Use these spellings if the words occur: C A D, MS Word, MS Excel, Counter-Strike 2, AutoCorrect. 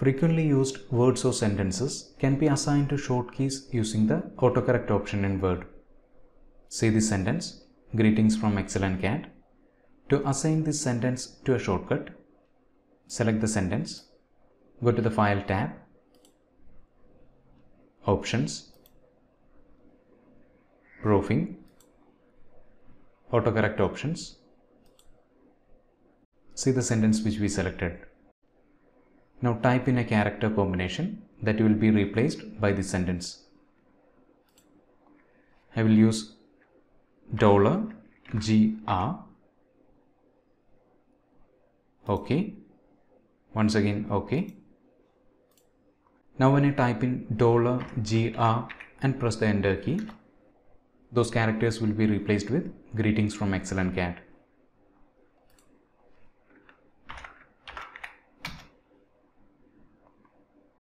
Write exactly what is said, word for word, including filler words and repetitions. Frequently used words or sentences can be assigned to short keys using the autocorrect option in Word. See this sentence, greetings from Excel and C A D. To assign this sentence to a shortcut, select the sentence, go to the File tab, Options, Proofing, Autocorrect Options. See the sentence which we selected. Now type in a character combination that will be replaced by this sentence. I will use dollar G R. OK. Once again OK. Now when I type in dollar G R and press the enter key, those characters will be replaced with greetings from Excel and C A D.